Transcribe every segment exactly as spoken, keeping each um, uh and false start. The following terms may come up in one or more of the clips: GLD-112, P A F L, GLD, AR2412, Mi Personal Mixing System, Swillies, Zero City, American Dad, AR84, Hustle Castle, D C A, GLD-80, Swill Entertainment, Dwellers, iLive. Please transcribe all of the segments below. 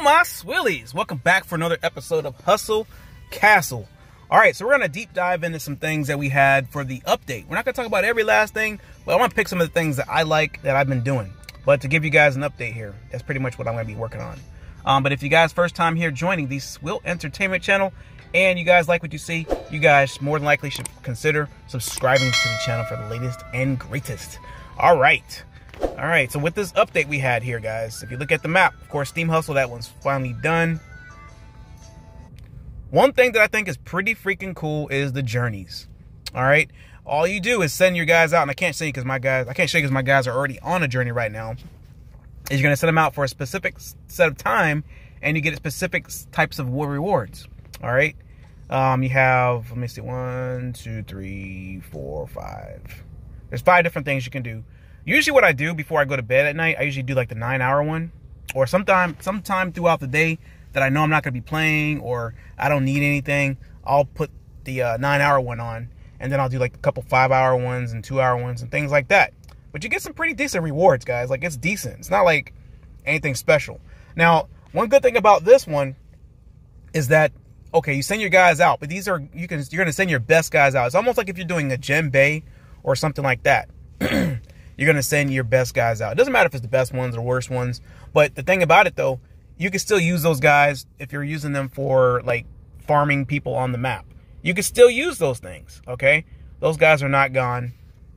Hello, my Swillies. Welcome back for another episode of Hustle Castle. All right, so we're going to deep dive into some things that we had for the update. We're not going to talk about every last thing, but I want to pick some of the things that I like that I've been doing. But to give you guys an update here, that's pretty much what I'm going to be working on. Um, but if you guys first time here joining the Swill Entertainment channel and you guys like what you see, you guys more than likely should consider subscribing to the channel for the latest and greatest. All right. All right, so with this update we had here, guys, if you look at the map, of course, Steam Hustle, that one's finally done. One thing that I think is pretty freaking cool is the journeys. All right, all you do is send your guys out, and I can't see because my guys, I can't show you because my guys are already on a journey right now. Is you're gonna send them out for a specific set of time, and you get specific types of rewards. All right, um, you have, let me see, one, two, three, four, five. There's five different things you can do. Usually what I do before I go to bed at night, I usually do like the nine hour one, or sometime sometime throughout the day that I know I'm not going to be playing or I don't need anything, I'll put the uh, nine hour one on, and then I'll do like a couple five hour ones and two hour ones and things like that. But you get some pretty decent rewards, guys. Like, it's decent. It's not like anything special. Now, one good thing about this one is that, okay, you send your guys out, but these are, you can, you're going to send your best guys out. It's almost like if you're doing a gem bay or something like that. You're going to send your best guys out. It doesn't matter if it's the best ones or worst ones. But the thing about it, though, you can still use those guys if you're using them for, like, farming people on the map. You can still use those things, okay? Those guys are not gone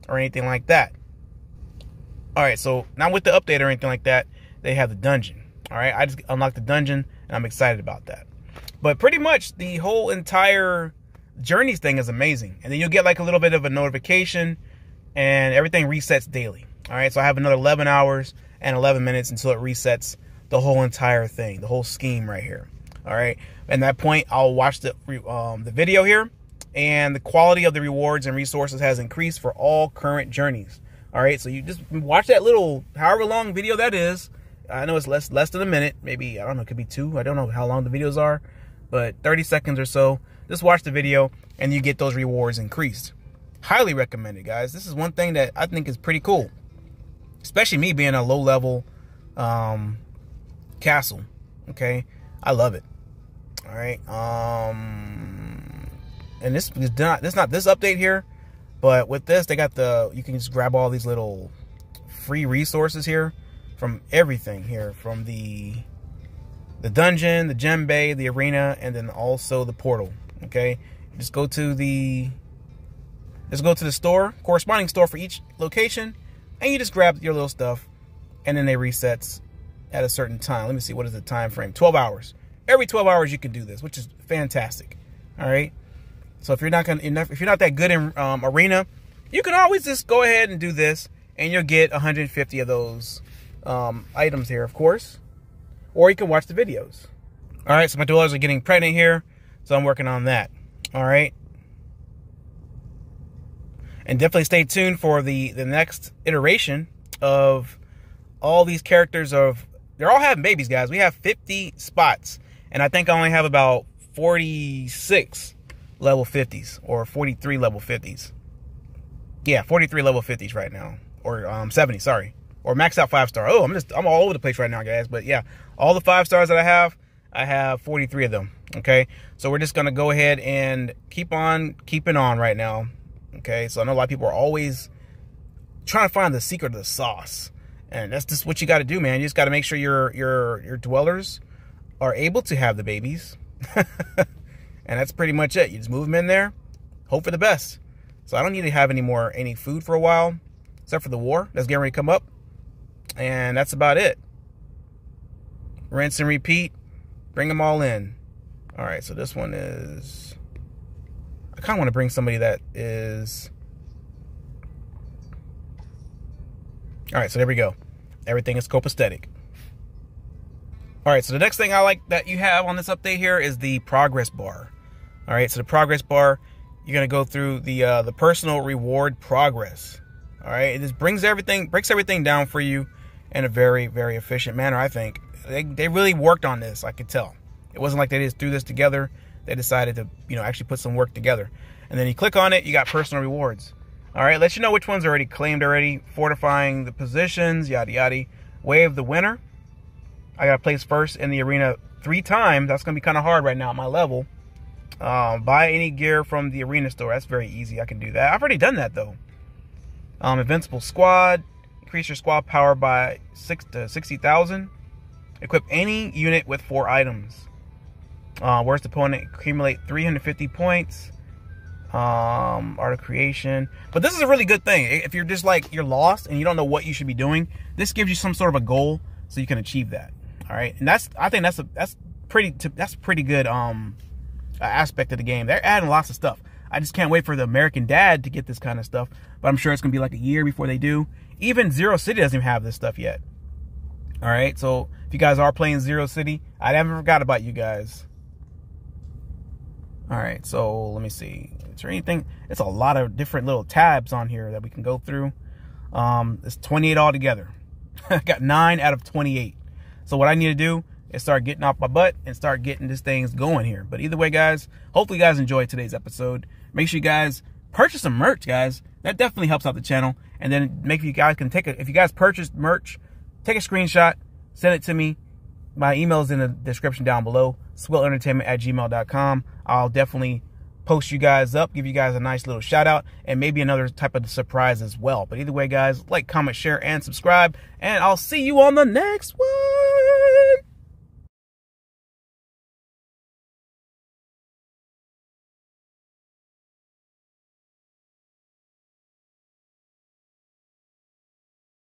or anything like that. All right, so not with the update or anything like that, they have the dungeon. All right, I just unlocked the dungeon, and I'm excited about that. But pretty much the whole entire journeys thing is amazing. And then you'll get, like, a little bit of a notification, and everything resets daily. All right, so I have another eleven hours and eleven minutes until it resets the whole entire thing, the whole scheme right here. All right, at that point, I'll watch the um, the video here, and the quality of the rewards and resources has increased for all current journeys. All right, so you just watch that little, however long video that is. I know it's less less than a minute, maybe, I don't know, it could be two. I don't know how long the videos are, but thirty seconds or so. Just watch the video, and you get those rewards increased. Highly recommended, guys. This is one thing that I think is pretty cool, especially me being a low-level um, castle. Okay, I love it. All right, um, and this is not this not this update here, but with this, they got the, you can just grab all these little free resources here from everything here, from the the dungeon, the gem bay, the arena, and then also the portal. Okay, just go to the Let's go to the store, corresponding store for each location, and you just grab your little stuff, and then they resets at a certain time. Let me see, what is the time frame? twelve hours. Every twelve hours you can do this, which is fantastic. All right. So if you're not gonna, if you're not that good in um, arena, you can always just go ahead and do this, and you'll get one hundred fifty of those um, items here, of course, or you can watch the videos. All right. So my daughters are getting pregnant here, so I'm working on that. All right. And definitely stay tuned for the, the next iteration of all these characters. Of They're all having babies, guys. We have fifty spots. And I think I only have about forty-six level fifties or forty-three level fifties. Yeah, forty-three level fifties right now. Or um, seventy, sorry. Or max out five star. Oh, I'm just I'm all over the place right now, guys. But yeah, all the five stars that I have, I have forty-three of them. Okay, so we're just going to go ahead and keep on keeping on right now. Okay, so I know a lot of people are always trying to find the secret of the sauce, and that's just what you got to do, man. You just got to make sure your your your dwellers are able to have the babies, and that's pretty much it. You just move them in there, hope for the best. So I don't need to have any more any food for a while, except for the war that's getting ready to come up, and that's about it. Rinse and repeat. Bring them all in. All right, so this one is, I kind of want to bring somebody that is, all right, so there we go. Everything is copacetic. All right, so the next thing I like that you have on this update here is the progress bar. All right, so the progress bar, you're going to go through the uh, the personal reward progress. All right, it just brings everything, breaks everything down for you in a very, very efficient manner, I think. They, they really worked on this, I could tell. It wasn't like they just threw this together. They decided to, you know, actually put some work together. And then you click on it, you got personal rewards. All right, lets you know which ones are already claimed already. Fortifying the positions, yada, yada. Way of the winner. I got to place first in the arena three times. That's going to be kind of hard right now at my level. Um, buy any gear from the arena store. That's very easy. I can do that. I've already done that, though. Um, Invincible Squad. Increase your squad power by six to sixty thousand. Equip any unit with four items. Uh, worst opponent. Accumulate three hundred fifty points. Um, art of creation. But this is a really good thing. If you're just like, you're lost and you don't know what you should be doing, this gives you some sort of a goal so you can achieve that. All right. And that's, I think that's a, that's pretty, that's pretty good, um, aspect of the game. They're adding lots of stuff. I just can't wait for the American Dad to get this kind of stuff, but I'm sure it's gonna be like a year before they do. Even Zero City doesn't even have this stuff yet. All right, so if you guys are playing Zero City, I haven't forgot about you guys. All right, so let me see. Is there anything? It's a lot of different little tabs on here that we can go through. Um, it's twenty-eight altogether. I got nine out of twenty-eight. So what I need to do is start getting off my butt and start getting these things going here. But either way, guys, hopefully you guys enjoyed today's episode. Make sure you guys purchase some merch, guys. That definitely helps out the channel. And then make sure you guys can take it. If you guys purchase merch, take a screenshot, send it to me. My email is in the description down below. Swill Entertainment at gmail dot com. I'll definitely post you guys up, give you guys a nice little shout out, and maybe another type of surprise as well. But either way, guys, like, comment, share, and subscribe. And I'll see you on the next one.